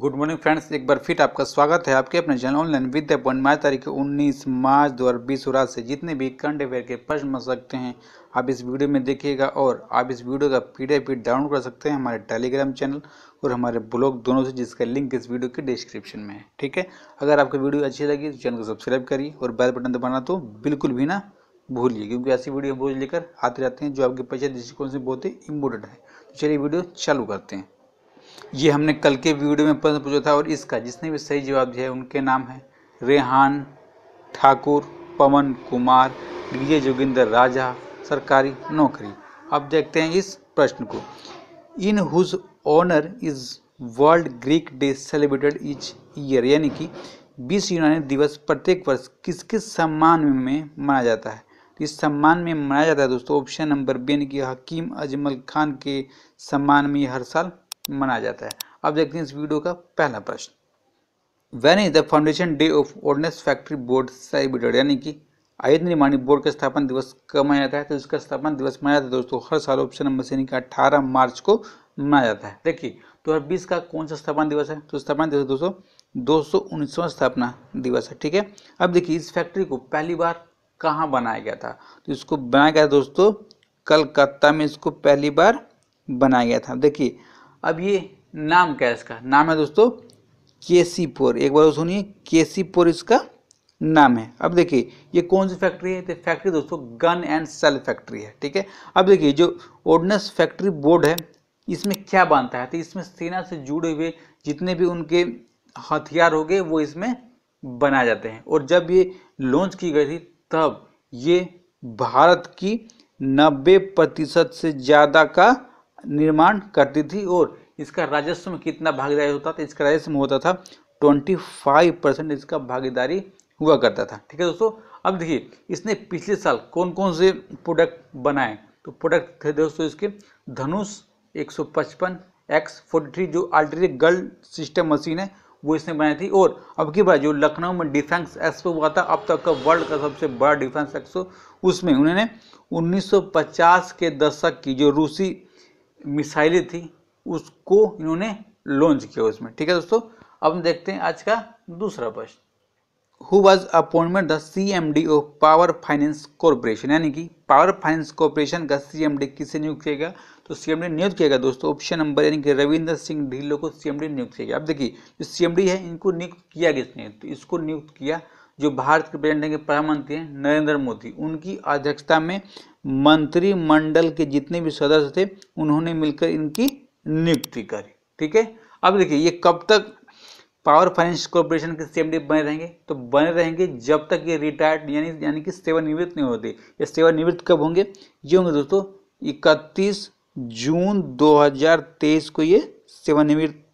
Good morning friends, एक बार फिर आपका स्वागत है आपके अपने चैनल ऑनलाइन विद्या पॉइंट में। तारीख 19 मार्च 2020 रात से जितने भी करंट अफेयर के प्रश्न आ सकते हैं आप इस वीडियो में देखिएगा, और आप इस वीडियो का PDF भी डाउनलोड कर सकते हैं हमारे टेलीग्राम चैनल और हमारे ब्लॉग दोनों से, जिसका लिंक इस वीडियो के डिस्क्रिप्शन में है। ठीक है, अगर आपको वीडियो अच्छी लगी तो चैनल को सब्सक्राइब करिए और बेल बटन दबाना तो बिल्कुल भी ना भूलिए, क्योंकि ऐसी वीडियो रोज लेकर आते रहते हैं जो आपके परीक्षा दृष्टिकोण से बहुत ही इम्पोर्टेंट है। तो चलिए वीडियो चालू करते हैं। ये हमने कल के वीडियो में प्रश्न पूछा था और इसका जिसने भी सही जवाब दिया है उनके नाम है रेहान ठाकुर, पवन कुमार, विजय, जोगिंदर, राजा। सरकारी नौकरी। अब देखते हैं इस प्रश्न को। In whose honour is world Greek day celebrated each year, यानी कि 20 यूनानी दिवस प्रत्येक वर्ष किसके सम्मान में मनाया जाता है। इस सम्मान में मनाया जाता है दोस्तों ऑप्शन नंबर बी, यानी कि हकीम अजमल खान के सम्मान में हर साल मनाया जाता है। अब देखते हैं इस वीडियो का पहला प्रश्न। When is the foundation day of ordnance factory board celebrated, यानी कि आयत निर्माण बोर्ड का स्थापना दिवस कब मनाया जाता है। तो इसका स्थापना दिवस मनाया जाता है दोस्तों हर साल ऑप्शन नंबर से, यानी कि 18 मार्च को मनाया जाता है। देखिए 2020 का कौन सा स्थापना दिवस है, तो स्थापना दिवस दोस्तों 219वां स्थापना दिवस है। ठीक है, अब देखिए इस फैक्ट्री को पहली बार कहाँ बनाया गया था, तो इसको बनाया गया दोस्तों कलकत्ता में, इसको पहली बार बनाया गया था। देखिए अब ये नाम क्या है, इसका नाम है दोस्तों केसीपुर। एक बार सुनिए, केसीपुर इसका नाम है। अब देखिए ये कौन सी फैक्ट्री है, तो फैक्ट्री दोस्तों गन एंड सेल फैक्ट्री है। ठीक है, अब देखिए जो ऑर्डनेंस फैक्ट्री बोर्ड है इसमें क्या बनता है, तो इसमें सेना से जुड़े हुए जितने भी उनके हथियार हो गए वो इसमें बनाए जाते हैं। और जब ये लॉन्च की गई थी तब ये भारत की 90% से ज़्यादा का निर्माण करती थी, और इसका राजस्व में कितना भागीदारी होता था, इसका राजस्व में होता था 25% इसका भागीदारी हुआ करता था। ठीक है दोस्तों, अब देखिए इसने पिछले साल कौन कौन से प्रोडक्ट बनाए, तो प्रोडक्ट थे दोस्तों इसके धनुष 155 X43 जो अल्ट्री गर्ल सिस्टम मशीन है वो इसने बनाई थी। और अब की बार जो लखनऊ में डिफेंस एक्सपो हुआ था, अब तक का वर्ल्ड का सबसे बड़ा डिफेंस एक्सपो, उसमें उन्होंने 1950 के दशक की जो रूसी मिसाइलें थी उसको इन्होंने लॉन्च किया उसमें। ठीक है दोस्तों, अब हम देखते हैं आज का दूसरा प्रश्न। Who was appointment the CMD of power finance corporation, यानी कि पावर फाइनेंस कॉर्पोरेशन का CMD किसे नियुक्त किया गया, तो CMD नियुक्त किया गया दोस्तों ऑप्शन नंबर, यानी कि रविंद्र सिंह ढिल्लो को CMD नियुक्त किया गया। अब देखिए जो CMD है इनको नियुक्त किया किसने, तो इसको नियुक्त किया जो भारत के प्रेसिडेंट प्रधानमंत्री हैं नरेंद्र मोदी, उनकी अध्यक्षता में मंत्रिमंडल के जितने भी सदस्य थे उन्होंने मिलकर इनकी नियुक्ति करी। ठीक है, अब देखिए ये कब तक पावर फाइनेंस कॉर्पोरेशन के CMD बने रहेंगे, तो बने रहेंगे जब तक ये रिटायर्ड यानी कि सेवानिवृत्त नहीं होते। ये सेवानिवृत्त कब होंगे, ये होंगे दोस्तों 31 जून 2023 को ये सेवानिवृत्त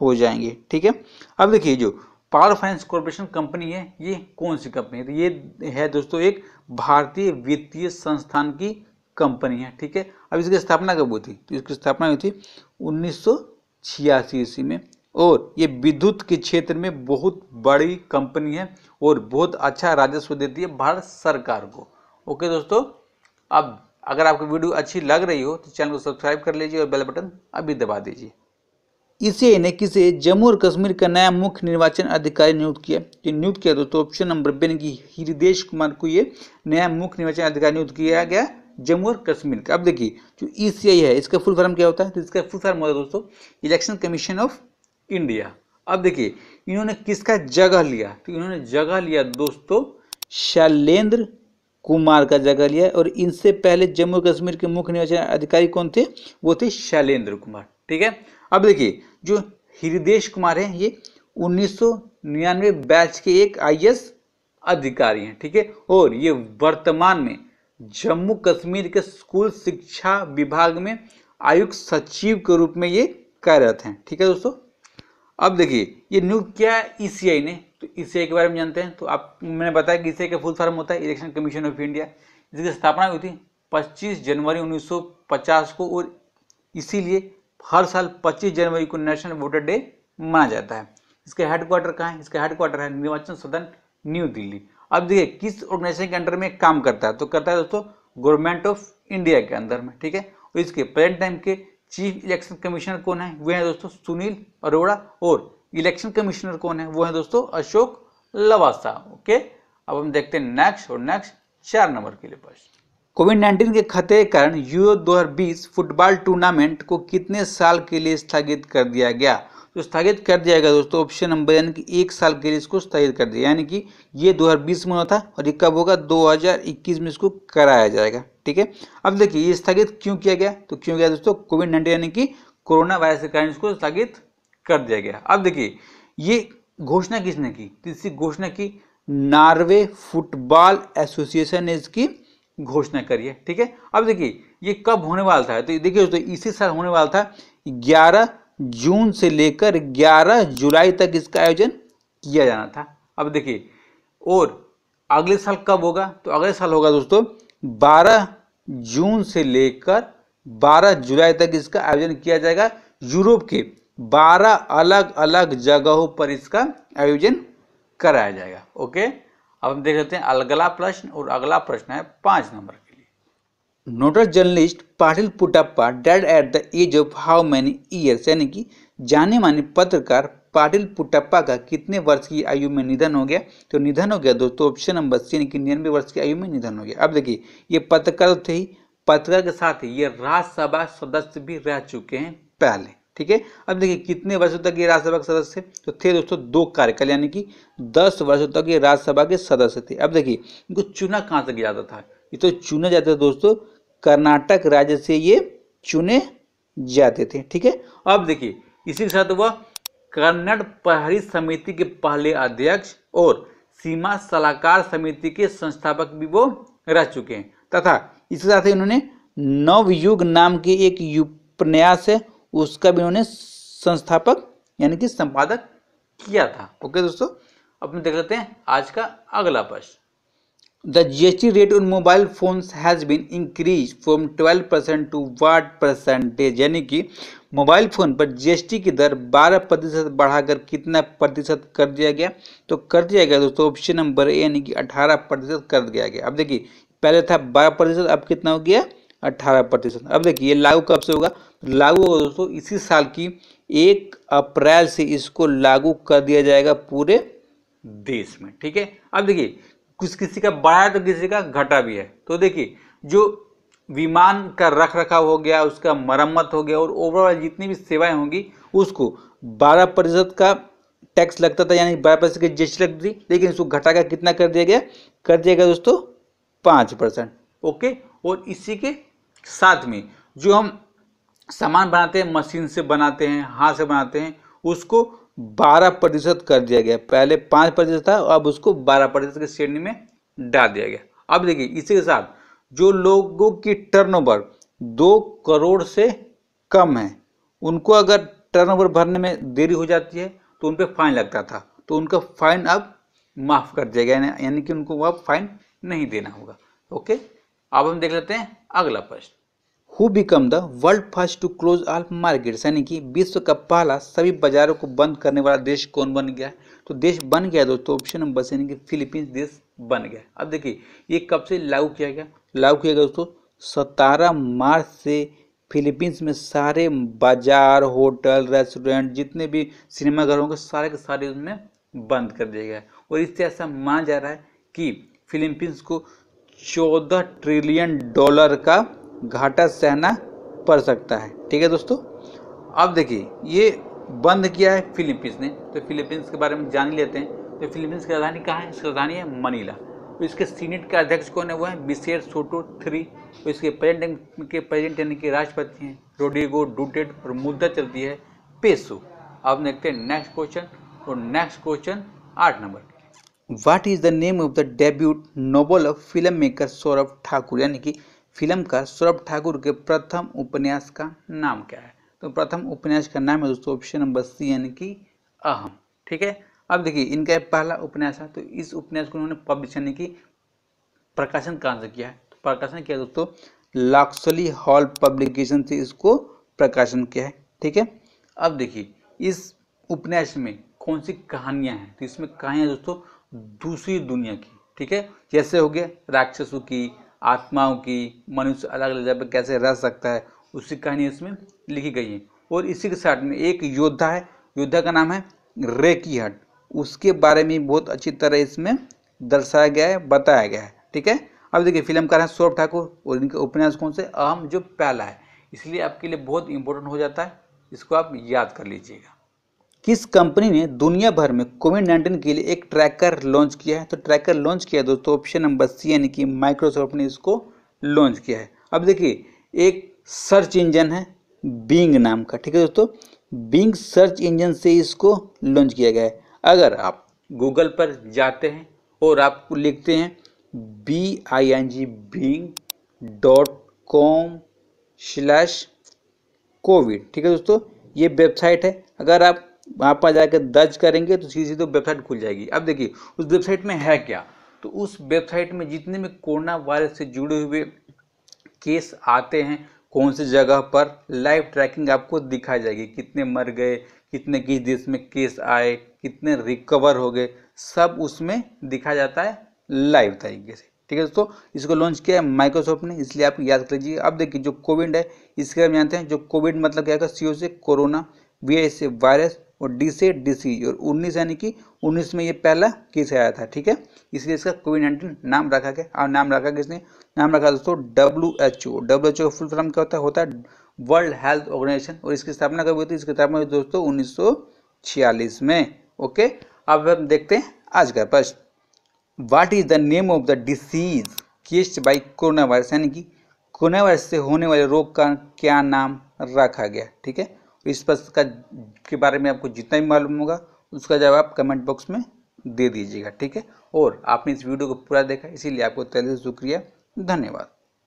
हो जाएंगे। ठीक है, अब देखिए जो पावर फाइनेंस कॉर्पोरेशन कंपनी है ये कौन सी कंपनी है, तो ये है दोस्तों एक भारतीय वित्तीय संस्थान की कंपनी है। ठीक है, अब इसकी स्थापना कब हुई थी, तो इसकी स्थापना हुई थी 1986 ईस्वी में, और ये विद्युत के क्षेत्र में बहुत बड़ी कंपनी है और बहुत अच्छा राजस्व देती है भारत सरकार को। ओके दोस्तों, अब अगर आपको वीडियो अच्छी लग रही हो तो चैनल को सब्सक्राइब कर लीजिए और बेल बटन अभी दबा दीजिए। इसे ने किसे जम्मू और कश्मीर का नया मुख्य निर्वाचन अधिकारी नियुक्त किया, ये नियुक्त किया दोस्तों ऑप्शन नंबर बी, यानी कि हृदय कुमार को ये नया मुख्य निर्वाचन अधिकारी नियुक्त किया गया जम्मू और कश्मीर का। अब देखिए जो ECI है इसका फुल फॉर्म क्या होता है, तो इसका फुल फॉर्म होता है दोस्तों इलेक्शन कमीशन ऑफ इंडिया। अब देखिए इन्होंने किसका जगह लिया, तो इन्होंने जगह लिया दोस्तों शैलेंद्र कुमार का जगह लिया, और इनसे पहले जम्मू कश्मीर के मुख्य निर्वाचन अधिकारी कौन थे, वो थे शैलेंद्र कुमार। ठीक है, अब देखिए जो हृदय कुमार हैं ये 1999 बैच के एक IAS अधिकारी हैं। ठीक है, और ये वर्तमान में जम्मू कश्मीर के स्कूल शिक्षा विभाग में आयुक्त सचिव के रूप में ये कार्यरत हैं। ठीक है दोस्तों, अब देखिए ये नियुक्त किया ECI ने, तो ECI के बारे में जानते हैं, तो आप मैंने बताया कि ECI का फुल फॉर्म होता है इलेक्शन कमीशन ऑफ इंडिया। इसकी स्थापना हुई थी 25 जनवरी 1950 को, और इसीलिए हर साल 25 जनवरी को नेशनल वोटर डे मनाया जाता है। इसका हेडक्वार्टर कहाँ है, इसका हेडक्वार्टर है निर्वाचन सदन न्यू दिल्ली। अब देखिए किस ऑर्गेनाइजेशन के अंडर में काम करता है, तो करता है दोस्तों गवर्नमेंट ऑफ इंडिया के अंदर में। ठीक है, और इसके प्रेजेंट टाइम के चीफ इलेक्शन कमिश्नर कौन है, वे हैं दोस्तों सुनील अरोड़ा, और इलेक्शन कमिश्नर कौन है, वो है दोस्तों अशोक लवासा। ओके, अब हम देखते हैं नेक्स्ट और नेक्स्ट 4 नंबर के लिए प्रश्न। कोविड-19 के खतरे के कारण यूरो 2020 फुटबॉल टूर्नामेंट को कितने साल के लिए स्थगित कर दिया गया? तो स्थगित कर दिया गया दोस्तों ऑप्शन नंबर यानी कि 1 साल के लिए इसको स्थगित कर दिया, यानी कि ये 2020 में होता और ये कब होगा 2021 में इसको कराया जाएगा। ठीक है, अब देखिए ये स्थगित क्यों किया गया, तो क्यों गया दोस्तों कोविड-19 यानी कि कोरोना वायरस के कारण इसको स्थगित कर दिया गया। अब देखिए ये घोषणा किसने की, तो इसकी घोषणा की नॉर्वे फुटबॉल एसोसिएशन ने इसकी घोषणा करी है। ठीक है, अब देखिए ये कब होने वाला था, तो देखिए दोस्तों इसी साल होने वाला था, 11 जून से लेकर 11 जुलाई तक इसका आयोजन किया जाना था। अब देखिए और अगले साल कब होगा, तो अगले साल होगा दोस्तों 12 जून से लेकर 12 जुलाई तक इसका आयोजन किया जाएगा। यूरोप के 12 अलग अलग जगहों पर इसका आयोजन कराया जाएगा। ओके, अब हम देख लेते हैं अगला प्रश्न और अगला प्रश्न है 5 नंबर के लिए। Nodal journalist Patil Puttappa dead at the age of how many years, यानी कि जाने माने पत्रकार पाटिल पुटप्पा का कितने वर्ष की आयु में निधन हो गया, तो निधन हो गया दोस्तों ऑप्शन नंबर सी यानी कि 99 वर्ष की आयु में निधन हो गया। अब देखिए ये पत्रकार थे ही, पत्रकार के साथ ही ये राज्यसभा सदस्य भी रह चुके हैं पहले। ठीक है, अब देखिए कितने वर्षों तक ये राज्यसभा के सदस्य थे, तो थे दोस्तों 2 कार्यकाल यानी कि 10 वर्षों तक ये राज्यसभा के सदस्य थे। अब देखिए इनको चुना कहाँ से गया जाता था, ये तो चुने जाते थे दोस्तों कर्नाटक राज्य से ये चुने जाते थे। ठीक है, अब देखिए इसी के साथ वह कन्नड़ प्रहरी समिति के पहले अध्यक्ष और सीमा सलाहकार समिति के संस्थापक भी वो रह चुके हैं, तथा इसके साथ ही इन्होंने नवयुग नाम के एक उपन्यास है उसका भी इन्होंने संस्थापक यानी कि संपादक किया था। ओके दोस्तों, अब हम देख लेते हैं आज का अगला प्रश्न। The GST rate on mobile phones has been increase from 12% to what percentage, यानी कि मोबाइल फोन पर जीएसटी की दर 12% बढ़ाकर कितना प्रतिशत कर दिया गया, तो कर दिया गया दोस्तों ऑप्शन नंबर ए यानी कि 18% कर दिया गया। अब देखिए पहले था 12%, अब कितना हो गया 18%। अब देखिए ये लागू कब से होगा, लागू होगा दोस्तों इसी साल की 1 अप्रैल से इसको लागू कर दिया जाएगा पूरे देश में। ठीक है, अब देखिए कुछ किसी का बढ़ा तो किसी का घटा भी है, तो देखिए जो विमान का रख रखाव हो गया, उसका मरम्मत हो गया और ओवरऑल जितनी भी सेवाएं होंगी उसको 12% का टैक्स लगता था यानी 12% की जीएसटी लगती थी, लेकिन इसको घटा कर कितना कर दिया गया, कर दिया गया दोस्तों 5%। ओके, और इसी के साथ में जो हम सामान बनाते हैं, मशीन से बनाते हैं, हाथ से बनाते हैं, उसको 12% कर दिया गया, पहले 5% था अब उसको 12% की श्रेणी में डाल दिया गया। अब देखिए इसी के साथ जो लोगों की टर्नओवर 2 करोड़ से कम है, उनको अगर टर्नओवर भरने में देरी हो जाती है तो उन पर फाइन लगता था, तो उनका फाइन अब माफ़ कर दिया गया यानी कि उनको अब फाइन नहीं देना होगा। ओके, अब हम देख लेते हैं अगला प्रश्न। Who become the world first to close all markets, यानी कि विश्व का पहला सभी बाजारों को बंद करने वाला देश कौन बन गया, तो देश बन गया दोस्तों ऑप्शन नंबर सी यानी कि फिलीपींस देश बन गया। अब देखिए ये कब से लागू किया गया, लागू किया गया दोस्तों 17 मार्च से फिलीपींस में सारे बाजार, होटल, रेस्टोरेंट, जितने भी सिनेमाघर होंगे सारे के सारे उनमें बंद कर दिया गया है। और इससे ऐसा माना जा रहा है कि फिलीपींस को $14 ट्रिलियन का घाटा सहना पड़ सकता है। ठीक है दोस्तों, अब देखिए ये बंद किया है फिलीपींस ने, तो फिलीपींस के बारे में जान लेते हैं। तो फिलीपींस की राजधानी कहाँ है, इसकी राजधानी है मनीला। तो इसके सीनेट का अध्यक्ष कौन है, वो है बिसेर सोटो III। तो इसके प्रेसिडेंट यानी कि राष्ट्रपति हैं रोड्रिगो डूटेट, और मुद्दा चलती है पेसो। अब देखते हैं नेक्स्ट क्वेश्चन, और next question 8 number. What is the name of the debut novel of film maker Saurabh Thakur, यानी कि फिल्म का सौरभ ठाकुर के प्रथम उपन्यास का नाम क्या है, तो प्रथम उपन्यास का नाम है दोस्तों ऑप्शन नंबर सी यानी कि अहम। ठीक है, अब देखिए इनका पहला उपन्यास है, तो इस उपन्यास को उन्होंने पब्लिश यानी कि प्रकाशन कहाँ से किया है, तो प्रकाशन किया दोस्तों लॉक्सली हॉल पब्लिकेशन से इसको प्रकाशन किया है। ठीक है, अब देखिए इस उपन्यास में कौन सी कहानियाँ हैं, तो इसमें कहानियाँ दोस्तों दूसरी दुनिया की, ठीक है, जैसे हो गया राक्षसों की, आत्माओं की, मनुष्य अलग अलग जगह पर कैसे रह सकता है, उसकी कहानी इसमें लिखी गई है। और इसी के साथ में एक योद्धा है, योद्धा का नाम है रेकी हट, उसके बारे में बहुत अच्छी तरह इसमें दर्शाया गया है, बताया गया है। ठीक है, अब देखिए फिल्म का है सौरभ ठाकुर और इनके उपन्यास कौन से, अहम जो पहला है, इसलिए आपके लिए बहुत इंपॉर्टेंट हो जाता है, इसको आप याद कर लीजिएगा। किस कंपनी ने दुनिया भर में कोविड-19 के लिए एक ट्रैकर लॉन्च किया है? तो ट्रैकर लॉन्च किया है दोस्तों ऑप्शन नंबर सी यानी कि माइक्रोसॉफ्ट ने इसको लॉन्च किया है। अब देखिए एक सर्च इंजन है बिंग नाम का, ठीक है दोस्तों, बिंग सर्च इंजन से इसको लॉन्च किया गया है। अगर आप गूगल पर जाते हैं और आप लिखते हैं bing.com/covid, ठीक है दोस्तों, ये वेबसाइट है। अगर आप वहाँ पर जाकर दर्ज करेंगे तो सीधी तो वेबसाइट खुल जाएगी। अब देखिए उस वेबसाइट में है क्या, तो उस वेबसाइट में जितने भी कोरोना वायरस से जुड़े हुए केस आते हैं, कौन सी जगह पर, लाइव ट्रैकिंग आपको दिखाई जाएगी, कितने मर गए, कितने किस देश में केस आए, कितने रिकवर हो गए, सब उसमें दिखा जाता है लाइव तरीके से। ठीक है दोस्तों, इसको लॉन्च किया है माइक्रोसॉफ्ट ने, इसलिए आप याद कर लीजिए। अब देखिए जो कोविड है इसके हम जानते हैं, जो कोविड मतलब क्या है, CO से कोरोना, VI से वायरस और D से डिसीज, और 19 यानी कि 19 में ये पहला केस आया था। ठीक है, इसलिए इसका कोविड-19 नाम रखा गया। और नाम रखा किसने, नाम रखा दोस्तों WHO। WHO का फुल फॉर्म क्या होता है, वर्ल्ड हेल्थ ऑर्गेनाइजेशन, और इसकी स्थापना कब हुई थी, इसकी स्थापना हुई दोस्तों 1946 में। ओके, अब हम देखते हैं आज का प्रश्न, what is the name of the disease caused by corona virus, यानी कि कोरोना वायरस से होने वाले रोग का क्या नाम रखा गया। ठीक है, इस प्रश्न का के बारे में आपको जितना भी मालूम होगा उसका जवाब आप कमेंट बॉक्स में दे दीजिएगा। ठीक है, और आपने इस वीडियो को पूरा देखा, इसीलिए आपको तहे दिल से शुक्रिया, धन्यवाद।